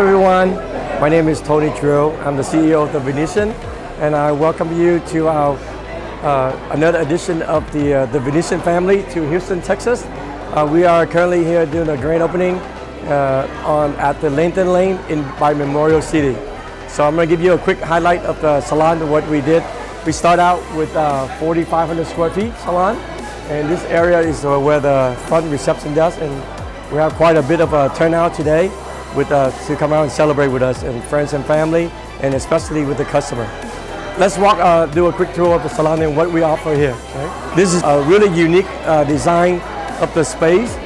Hello everyone, my name is Tony Drew. I'm the CEO of The Venetian, and I welcome you to our another edition of the Venetian family to Houston, Texas. We are currently here doing a grand opening at the Lantern Lane by Memorial City. So I'm going to give you a quick highlight of the salon and what we did. We start out with 4,500 square feet salon, and this area is where the front reception does, and we have quite a bit of a turnout today with us to come out and celebrate with us and friends and family, and especially with the customer. Let's walk, do a quick tour of the salon and what we offer here. Okay? This is a really unique design of the space.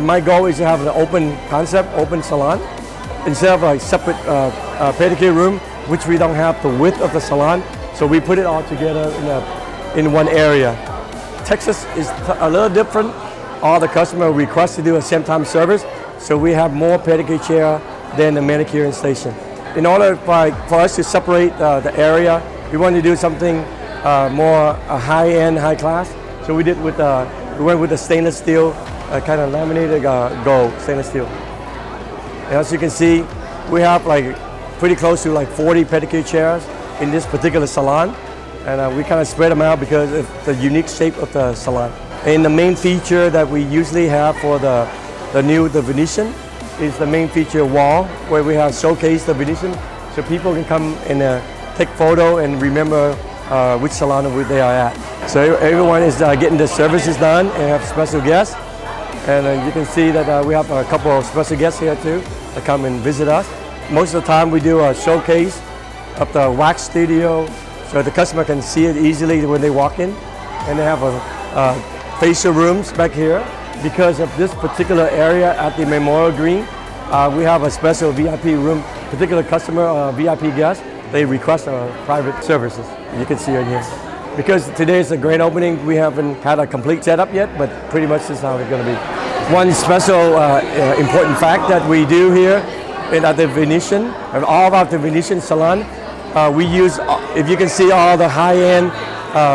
My goal is to have an open concept, open salon, instead of a separate pedicure room, which we don't have the width of the salon, so we put it all together in one area. Texas is a little different. All the customer requests to do a same-time service, so we have more pedicure chair than the manicuring station. In order for us to separate the area, we wanted to do something more high-end, high-class, so we did with we went with a stainless steel, kind of laminated gold, stainless steel. And as you can see, we have like pretty close to like 40 pedicure chairs in this particular salon, and we kind of spread them out because of the unique shape of the salon. And the main feature that we usually have for the Venetian is the main feature wall, where we have showcased the Venetian, so people can come and take photo and remember which salon they are at. So everyone is getting their services done, and have special guests. And you can see that we have a couple of special guests here too that come and visit us. Most of the time we do a showcase of the wax studio, so the customer can see it easily when they walk in. And they have facial rooms back here. Because of this particular area at the Memorial Green, we have a special VIP room. Particular customer, VIP guest, they request private services. You can see it here. Because today is a grand opening, we haven't had a complete setup yet, but pretty much this is how it's going to be. One special important fact that we do here at the Venetian, and all about the Venetian salon, we use, if you can see, all the high-end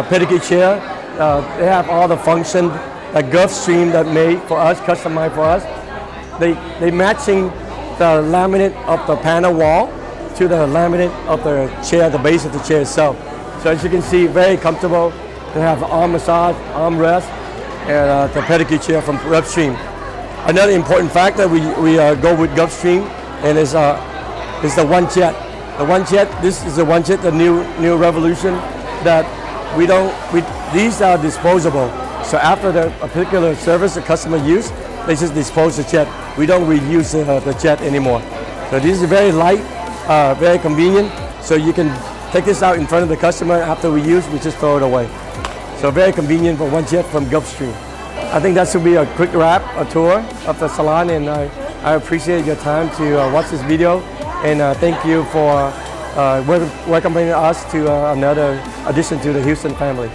pedicure chair. They have all the function. The Gulfstream that made for us, customized for us. They matching the laminate of the panel wall to the laminate of the chair, the base of the chair itself. So as you can see, very comfortable. They have arm massage, arm rest, and the pedicure chair from Gulfstream. Another important fact that we go with Gulfstream, and is the OneJet. The OneJet, this is the OneJet, the new revolution that we don't. These are disposable. So after the particular service the customer used, they just dispose the jet. We don't reuse the jet anymore. So this is very light, very convenient. So you can take this out in front of the customer. After we use, we just throw it away. So very convenient for OneJet from Gulfstream. I think that should be a quick wrap, a tour of the salon, and I appreciate your time to watch this video. And thank you for welcoming us to another addition to the Houston family.